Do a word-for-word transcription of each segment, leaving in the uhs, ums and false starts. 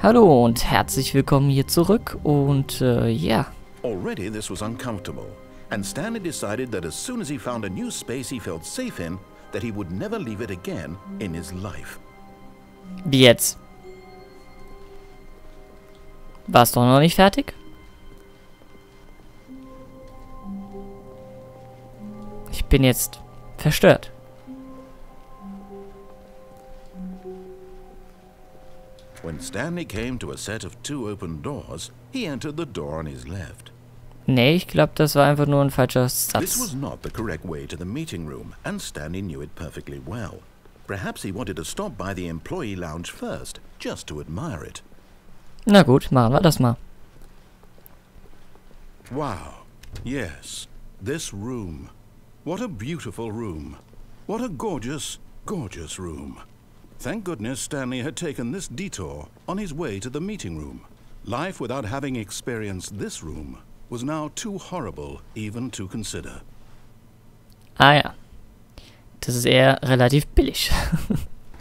Hallo und herzlich willkommen hier zurück und äh, ja. Already this was uncomfortable and Stanley decided that as soon as he found a new space he felt safe in, that he would never leave it again in his life. Wie jetzt? Warst du noch nicht fertig? Ich bin jetzt verstört. When Stanley came to a set of two open doors, he entered the door on his left. Nee, ich glaube, das war einfach nur ein falscher Satz. This was not the correct way to the meeting room, and Stanley knew it perfectly well. Perhaps he wanted to stop by the employee lounge first, just to admire it. Na gut, machen wir das mal. Wow. Yes. This room. What a beautiful room. What a gorgeous, gorgeous room. Thank goodness Stanley had taken this detour on his way to the meeting room. Life without having experienced this room was now too horrible even to consider. Ah ja. Das ist eher relativ billig.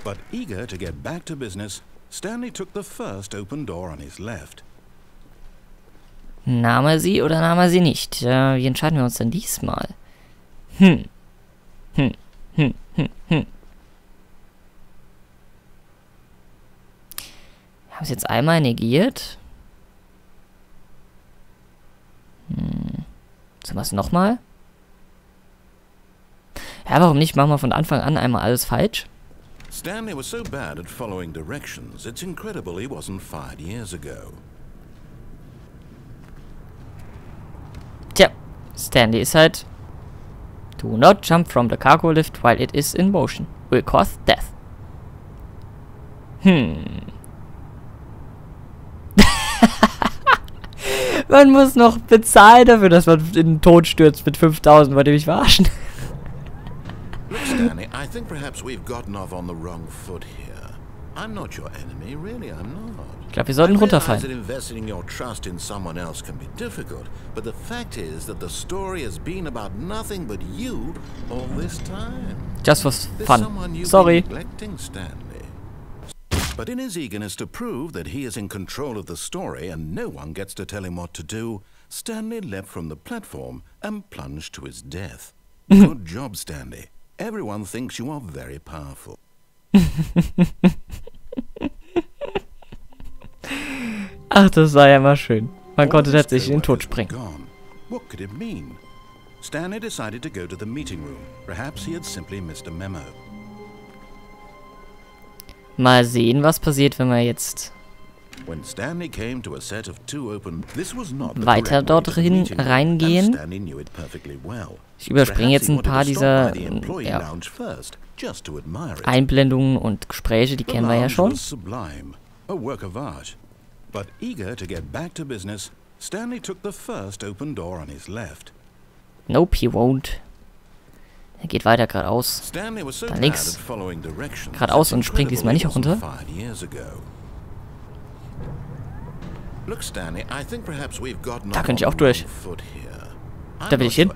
But eager to get back to business, Stanley took the first open door on his left. Nahm er sie oder nahm er sie nicht? Ja, wie entscheiden wir uns denn diesmal? Hm. Hm. Hm. Hm. Hm. Haben sie jetzt einmal negiert? Hm. Sollen wir es nochmal? Ja, warum nicht? Machen wir von Anfang an einmal alles falsch. Stanley was so bad at following directions, it's incredible he wasn't fired years ago. Tja, Stanley ist halt... Do not jump from the cargo lift while it is in motion. Will cause death. Hm. Man muss noch bezahlen dafür, dass man in den Tod stürzt mit fünftausend, wollt ihr mich verarschen? Look, Stanley, I think perhaps we've gotten off on the wrong foot here. I'm not your enemy, really, I'm not. Ich glaube, wir sollten runterfallen. I realize that investing your trust in someone else can be difficult, but the fact is that the story has been about nothing but you all this time. Just for fun. Sorry. But in his eagerness to prove that he is in control of the story and no one gets to tell him what to do, Stanley leapt from the platform and plunged to his death. Good job, Stanley. Everyone thinks you are very powerful. Ach, das war ja mal schön. Man konnte tatsächlich in den Tod springen. What could it mean? Stanley decided to go to the meeting room. Perhaps he had simply missed a memo. Mal sehen, was passiert, wenn wir jetzt weiter dort reingehen. Ich überspringe jetzt ein paar dieser ja, Einblendungen und Gespräche, die kennen wir ja schon. Nope, he won't. Er geht weiter geradeaus, dann links, geradeaus und springt diesmal nicht runter. Da könnte ich auch durch. Da will ich hin.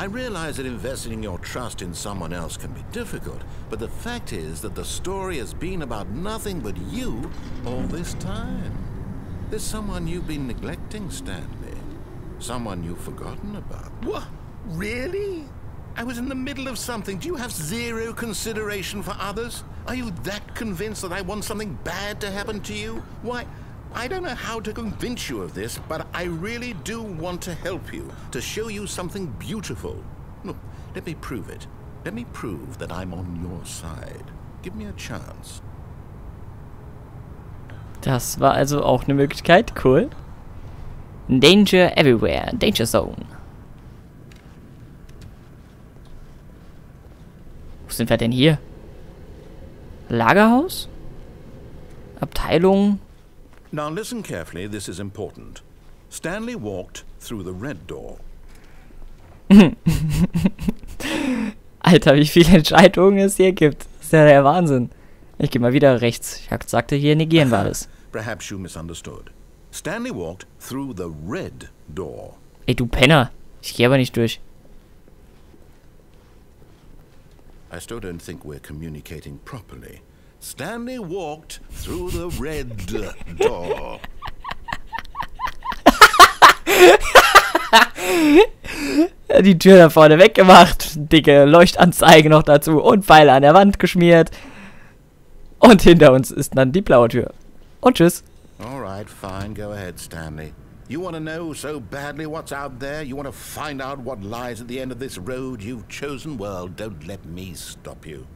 I realize that investing your trust in someone else can be difficult, but the fact is that the story has been about nothing but you all this time. There's someone you've been neglecting, Stanley. Someone you've forgotten about. What? Really? I was in the middle of something. Do you have zero consideration for others? Are you that convinced that I want something bad to happen to you? Why, I don't know how to convince you of this, but I really do want to help you, to show you something beautiful. Look, let me prove it. Let me prove that I'm on your side. Give me a chance. Das war also auch eine Möglichkeit. Cool. Danger everywhere. Danger Zone. Wo sind wir denn hier? Lagerhaus? Abteilung? Now listen carefully, this is important. Stanley walked through the red door. Alter, wie viele Entscheidungen es hier gibt. Das ist ja der Wahnsinn. Ich gehe mal wieder rechts. Ich sagte, hier negieren wir alles. Perhaps you misunderstood. Stanley walked through the red door. Ey, du Penner. Ich gehe aber nicht durch. I still don't think we're communicating properly. Stanley walked through the red door. Die Tür da vorne weggemacht, dicke Leuchtanzeige noch dazu und Pfeile an der Wand geschmiert. Und hinter uns ist dann die blaue Tür. Und tschüss. All right, fine, go ahead, Stanley. You want to know so badly what's out there? You want to find out what lies at the end of this road you've chosen? Well, don't let me stop you.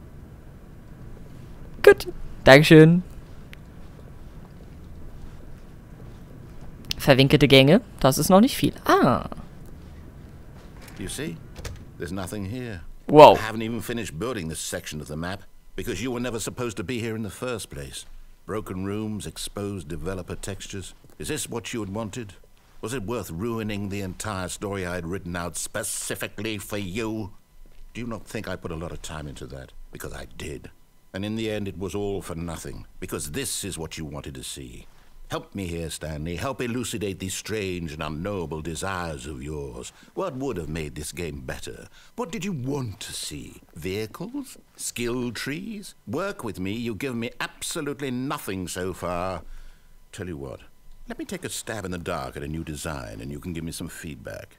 Gut, Dankeschön. Verwinkelte Gänge, das ist noch nicht viel. Ah. You see, there's nothing here. Wow. I haven't even finished building this section of the map because you were never supposed to be here in the first place. Broken rooms, exposed developer textures. Is this what you had wanted? Was it worth ruining the entire story I had written out specifically for you? Do you not think I put a lot of time into that? Because I did. And in the end, it was all for nothing, because this is what you wanted to see. Help me here, Stanley. Help elucidate these strange and unknowable desires of yours. What would have made this game better? What did you want to see? Vehicles? Skill trees? Work with me. You give me absolutely nothing so far. Tell you what, let me take a stab in the dark at a new design, and you can give me some feedback.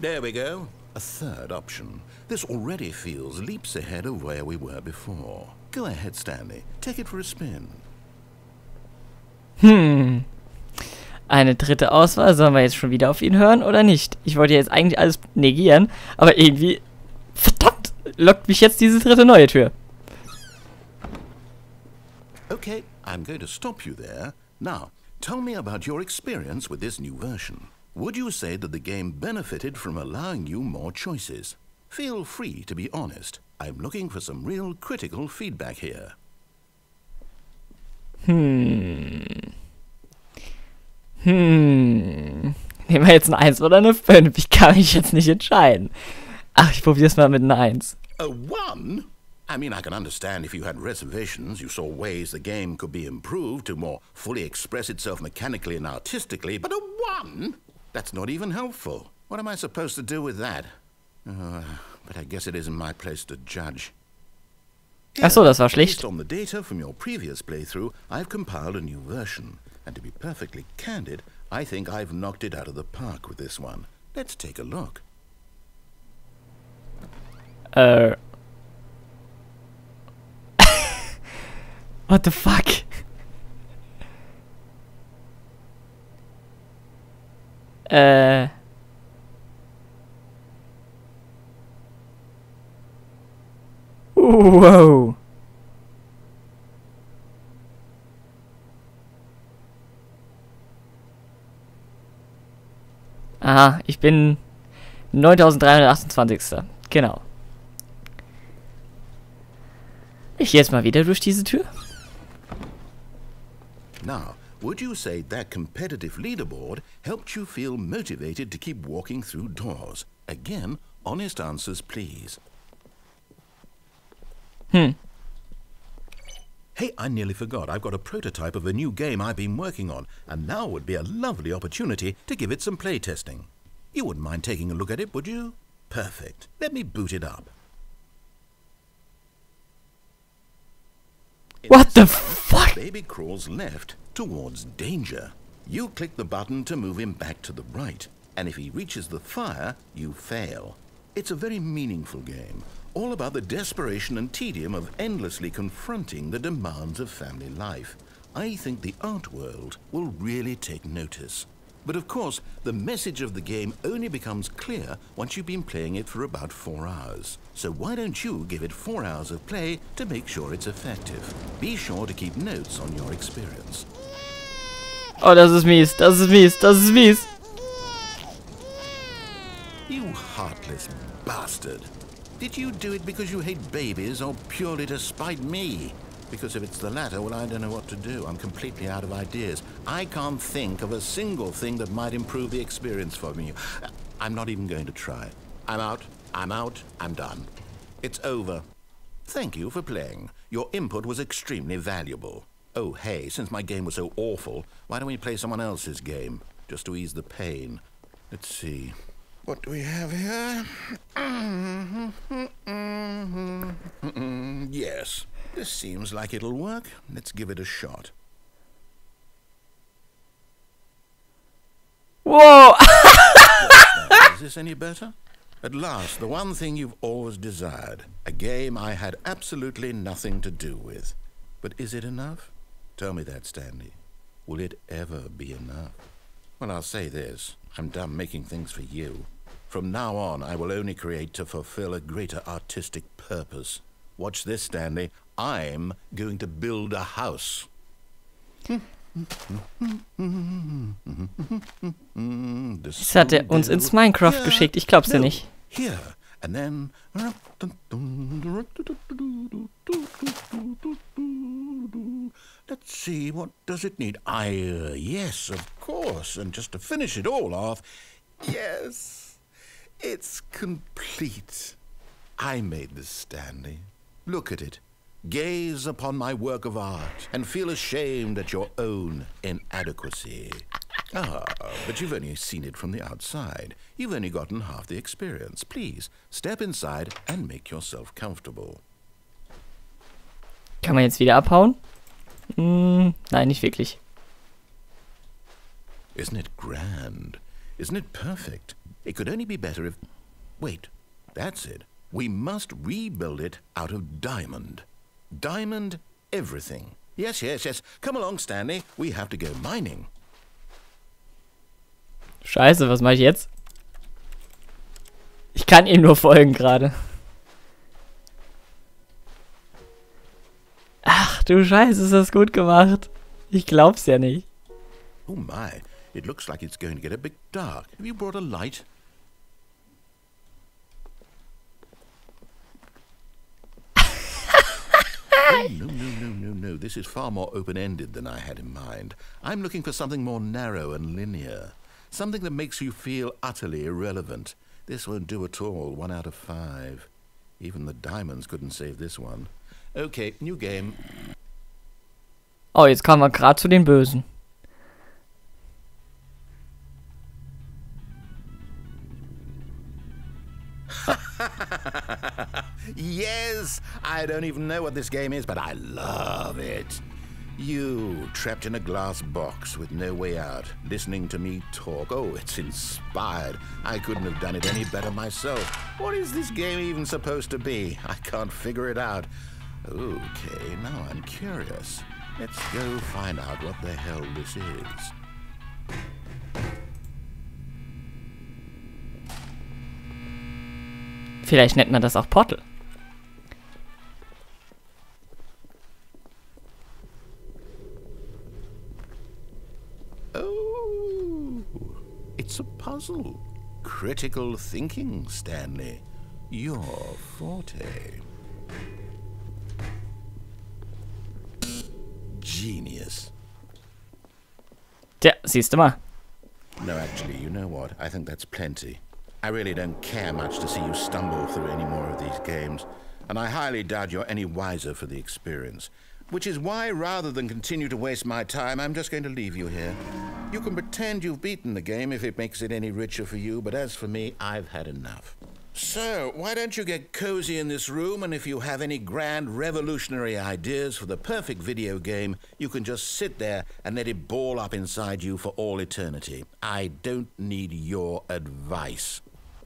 There we go. A third option. This already feels leaps ahead of where we were before. Go ahead, Stanley. Take it for a spin. Hm. Eine dritte Auswahl. Sollen wir jetzt schon wieder auf ihn hören oder nicht? Ich wollte jetzt eigentlich alles negieren, aber irgendwie... Verdammt! Lockt mich jetzt diese dritte neue Tür. Okay, I'm going to stop you there. Now, tell me about your experience with this new version. Would you say that the game benefited from allowing you more choices? Feel free to be honest. I'm looking for some real critical feedback here. Hm. Hm. Nehmen wir jetzt eine eins oder eine fünf? Ich kann mich jetzt nicht entscheiden. Ach, ich probier's mal mit einer eins. A one? I mean, I can understand if you had reservations, you saw ways the game could be improved to more fully express itself mechanically and artistically, but a one? That's not even helpful. What am I supposed to do with that? Uh, but I guess it isn't my place to judge. Ach so, das war schlecht. Based on the data from your previous playthrough, I've compiled a new version. And to be perfectly candid, I think I've knocked it out of the park with this one. Let's take a look. Uh. What the fuck? Äh. Wow. Aha, ich bin neun drei zwei acht. Genau. Ich gehe jetzt mal wieder durch diese Tür. Now, would you say that competitive leaderboard helped you feel motivated to keep walking through doors? Again, honest answers, please. Hmm. Hey, I nearly forgot. I've got a prototype of a new game I've been working on, and now would be a lovely opportunity to give it some playtesting. You wouldn't mind taking a look at it, would you? Perfect. Let me boot it up. What the fuck? Baby crawls left towards danger. You click the button to move him back to the right, and if he reaches the fire, you fail. It's a very meaningful game. All about the desperation and tedium of endlessly confronting the demands of family life. I think the art world will really take notice. But of course, the message of the game only becomes clear once you've been playing it for about four hours. So why don't you give it four hours of play to make sure it's effective? Be sure to keep notes on your experience. Oh, das ist mies, das ist mies, das ist mies. You heartless bastard. Did you do it because you hate babies or purely to spite me? Because if it's the latter, well, I don't know what to do. I'm completely out of ideas. I can't think of a single thing that might improve the experience for me. I'm not even going to try. I'm out. I'm out. I'm done. It's over. Thank you for playing. Your input was extremely valuable. Oh, hey, since my game was so awful, why don't we play someone else's game? Just to ease the pain. Let's see. What do we have here? Mm-hmm, mm-hmm, mm-hmm, yes. This seems like it'll work. Let's give it a shot. Whoa! Is this any better? At last, the one thing you've always desired. A game I had absolutely nothing to do with. But is it enough? Tell me that, Stanley. Will it ever be enough? Well, I'll say this. I'm done making things for you. From now on, I will only create to fulfill a greater artistic purpose. Watch this, Stanley. I'm going to build a house. Das hat er uns ins Minecraft geschickt. Ich glaub's dir nicht. Here and then. Let's see, what does it need? I, uh, yes, of course. And just to finish it all off, yes, it's complete. I made this, Stanley. Look at it. Gaze upon my work of art and feel ashamed at your own inadequacy. Ah, but you've only seen it from the outside. You've only gotten half the experience. Please, step inside and make yourself comfortable. Kann man jetzt wieder abhauen? Mm, nein, nicht wirklich. Isn't it grand? Isn't it perfect? It could only be better if... Wait, that's it. We must rebuild it out of diamond. Diamond everything. Yes, yes, yes. Come along, Stanley. We have to go mining. Scheiße, was mache ich jetzt? Ich kann ihm nur folgen gerade. Ach du Scheiße, ist das gut gemacht. Ich glaub's ja nicht. Oh my, it looks like it's going to get a bit dark. Have you brought a light? Oh, no, no, no, no, no. This is far more open-ended than I had in mind. I'm looking for something more narrow and linear. Something that makes you feel utterly irrelevant. This won't do at all. One out of five. Even the diamonds couldn't save this one. Okay, new game. Oh, jetzt kommen wir gerade zu den Bösen. Yes, I don't even know what this game is, but I love it. You, trapped in a glass box with no way out, listening to me talk. Oh, it's inspired. I couldn't have done it any better myself. What is this game even supposed to be? I can't figure it out. Okay, now I'm curious. Let's go find out what the hell this is. Vielleicht nennt man das auch Portal. Oh, it's a puzzle. Critical thinking, Stanley. Your forte. Genius. Tja, siehst du mal. No, actually, you know what? I think that's plenty. I really don't care much to see you stumble through any more of these games, and I highly doubt you're any wiser for the experience. Which is why, rather than continue to waste my time, I'm just going to leave you here. You can pretend you've beaten the game if it makes it any richer for you, but as for me, I've had enough. So, why don't you get cozy in this room, and if you have any grand revolutionary ideas for the perfect video game, you can just sit there and let it ball up inside you for all eternity. I don't need your advice.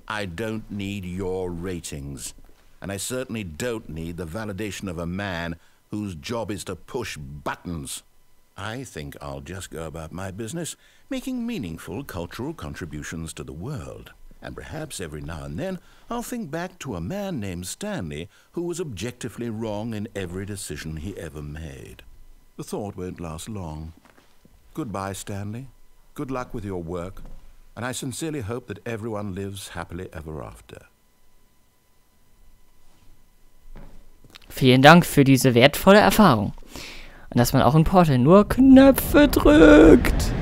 I don't need your ratings, and I certainly don't need the validation of a man whose job is to push buttons. I think I'll just go about my business, making meaningful cultural contributions to the world. And perhaps every now and then, I'll think back to a man named Stanley who was objectively wrong in every decision he ever made. The thought won't last long. Goodbye, Stanley. Good luck with your work. And I sincerely hope that everyone lives happily ever after. Vielen Dank für diese wertvolle Erfahrung. Und dass man auch in Portal nur Knöpfe drückt.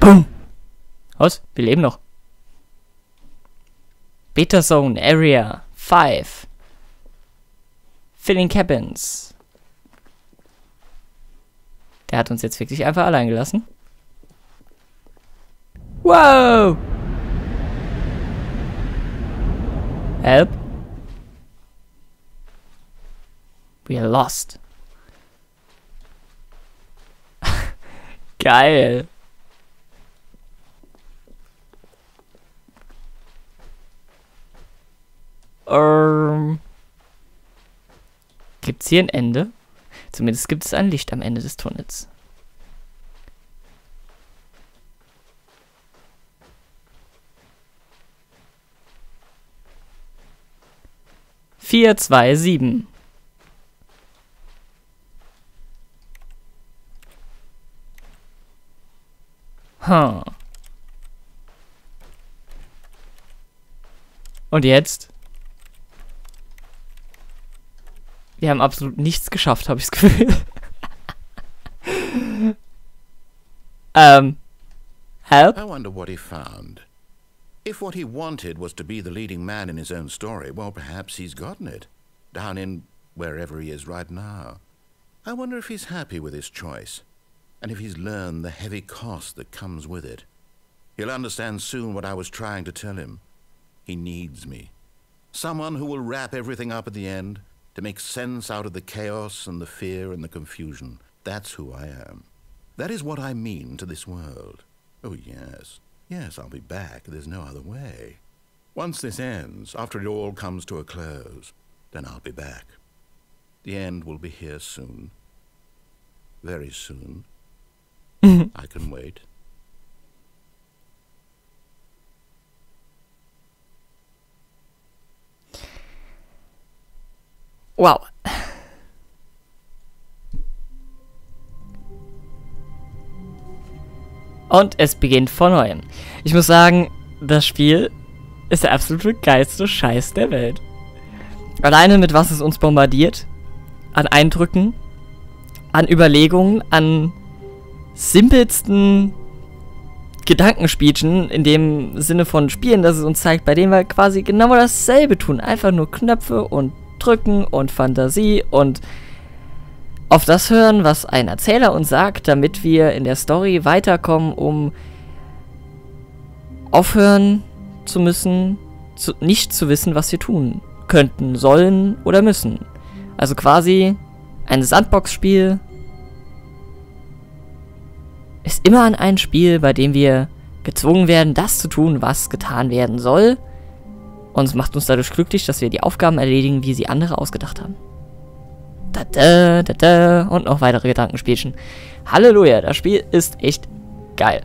Boom. Was? Wir leben noch. Beta Zone Area five. Filling Cabins. Der hat uns jetzt wirklich einfach allein gelassen. Wow! Help? We are lost. Geil. Ähm. Gibt's hier ein Ende? Zumindest gibt es ein Licht am Ende des Tunnels. vier zwei sieben. Hm. Und jetzt? Wir haben absolut nichts geschafft, habe ich das Gefühl. um, help? I wonder what he found. If what he wanted was to be the leading man in his own story, well, perhaps he's gotten it. Down in wherever he is right now. I wonder if he's happy with his choice. And if he's learned the heavy cost that comes with it. He'll understand soon what I was trying to tell him. He needs me. Someone who will wrap everything up at the end. To make sense out of the chaos and the fear and the confusion. That's who I am. That is what I mean to this world. Oh, yes. Yes, I'll be back. There's no other way. Once this ends, after it all comes to a close, then I'll be back. The end will be here soon. Very soon. I can wait. Wow. Und es beginnt von neuem. Ich muss sagen, das Spiel ist der absolute geilste Scheiß der Welt. Alleine mit was es uns bombardiert, an Eindrücken, an Überlegungen, an simpelsten Gedankenspielchen, in dem Sinne von Spielen, dass es uns zeigt, bei denen wir quasi genau dasselbe tun. Einfach nur Knöpfe und Drücken und Fantasie und auf das hören, was ein Erzähler uns sagt, damit wir in der Story weiterkommen, um aufhören zu müssen, zu, nicht zu wissen, was wir tun könnten, sollen oder müssen. Also quasi ein Sandbox-Spiel ist immer an ein Spiel, bei dem wir gezwungen werden, das zu tun, was getan werden soll. Und es macht uns dadurch glücklich, dass wir die Aufgaben erledigen, wie sie andere ausgedacht haben. Da, da, da, da. Und noch weitere Gedankenspielchen. Halleluja, das Spiel ist echt geil.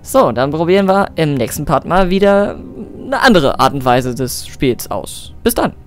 So, dann probieren wir im nächsten Part mal wieder eine andere Art und Weise des Spiels aus. Bis dann!